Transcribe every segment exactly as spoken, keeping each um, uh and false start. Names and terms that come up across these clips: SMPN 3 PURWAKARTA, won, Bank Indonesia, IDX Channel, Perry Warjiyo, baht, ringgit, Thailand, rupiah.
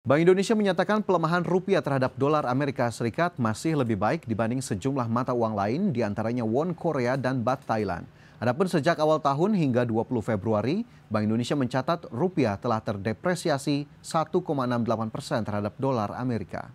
Bank Indonesia menyatakan pelemahan rupiah terhadap dolar Amerika Serikat masih lebih baik dibanding sejumlah mata uang lain, diantaranya won Korea dan baht Thailand. Adapun sejak awal tahun hingga dua puluh Februari, Bank Indonesia mencatat rupiah telah terdepresiasi satu koma enam delapan persen terhadap dolar Amerika.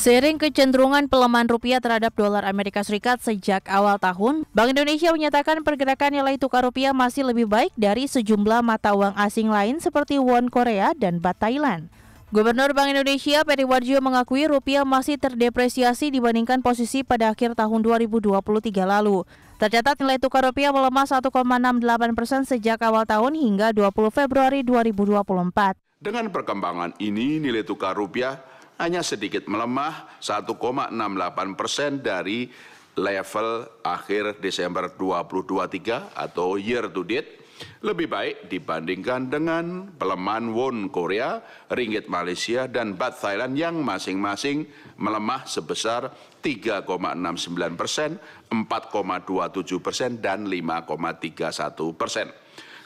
Seiring kecenderungan pelemahan rupiah terhadap dolar Amerika Serikat sejak awal tahun, Bank Indonesia menyatakan pergerakan nilai tukar rupiah masih lebih baik dari sejumlah mata uang asing lain seperti won Korea dan baht Thailand. Gubernur Bank Indonesia Perry Warjiyo mengakui rupiah masih terdepresiasi dibandingkan posisi pada akhir tahun dua ribu dua puluh tiga lalu. Tercatat nilai tukar rupiah melemah satu koma enam delapan persen sejak awal tahun hingga dua puluh Februari dua ribu dua puluh empat. Dengan perkembangan ini, nilai tukar rupiah hanya sedikit melemah satu koma enam delapan persen dari level akhir Desember dua ribu dua puluh tiga atau year to date, lebih baik dibandingkan dengan pelemahan won Korea, ringgit Malaysia, dan baht Thailand yang masing-masing melemah sebesar tiga koma enam sembilan persen, empat koma dua tujuh persen, dan lima koma tiga satu persen.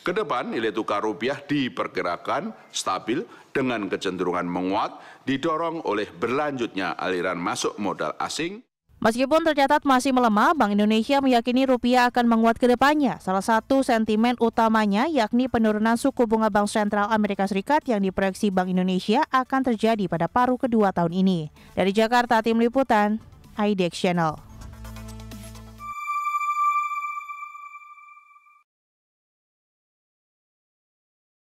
Kedepan nilai tukar rupiah diperkirakan stabil dengan kecenderungan menguat didorong oleh berlanjutnya aliran masuk modal asing. Meskipun tercatat masih melemah, Bank Indonesia meyakini rupiah akan menguat ke depannya. Salah satu sentimen utamanya yakni penurunan suku bunga Bank Sentral Amerika Serikat yang diproyeksi Bank Indonesia akan terjadi pada paruh kedua tahun ini. Dari Jakarta, tim liputan I D X Channel.